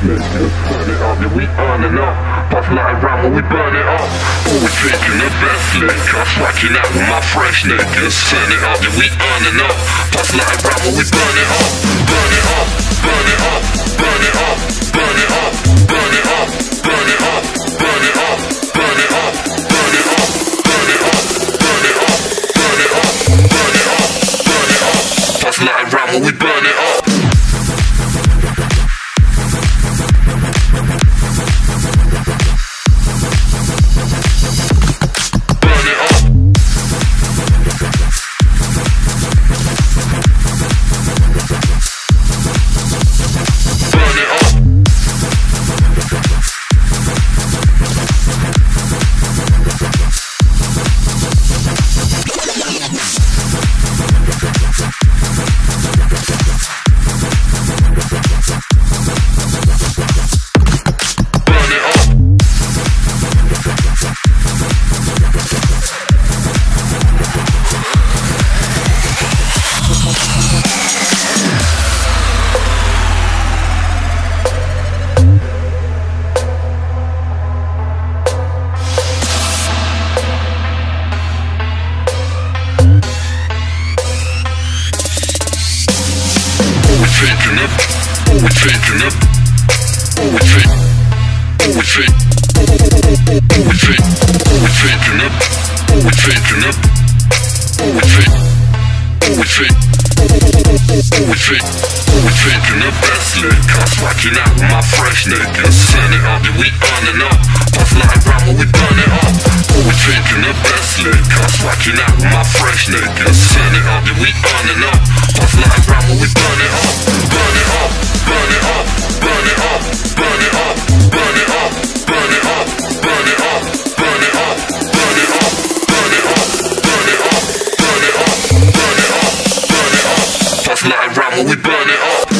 Let's go, burn it up, yeah, we on and up. Puff like round when we burn it up. Always taking the best lick, I'm swatching out with my fresh niggas. Turn it up, yeah, we on and up. Puff like round when we burn it up. Burn it up, burn it up, burn it up, burn it up, burn it up, burn it up, burn it up, burn it up, burn it up, burn it up, burn it up, burn it up, burn it up, burn it up. Puff like round when we burn it up. Taking the best lick, I'm swatching out with my fresh niggas. Turn it up, yeah, we on and up. Puff like round when we burn it up. Always taking the best lick, I'm swatching out with my fresh niggas. Turn it up, yeah, we on and up. Puff like round when we burn it up. Burn it up, burn it up, burn it up, burn it up, burn it up, burn it up, burn it up, burn it up, burn it up, burn it up, burn it up, burn it up, burn it up, burn it up, burn it up. Puff like round when we burn it up.